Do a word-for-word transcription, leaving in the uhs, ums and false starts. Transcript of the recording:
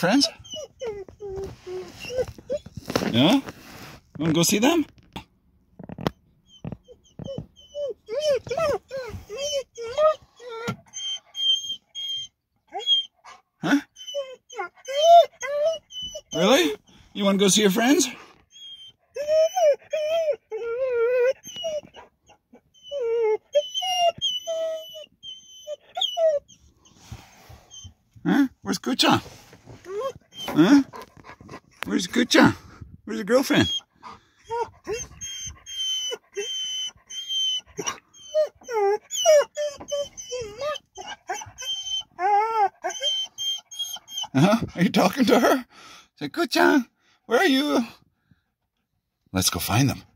friends? Yeah? Wanna go see them? Huh? Really? You wanna go see your friends? Huh? Where's Ku-chan? Huh? Where's Ku-chan? Where's your girlfriend? Uh-huh. Are you talking to her? Say, Ku-chan, where are you? Let's go find them.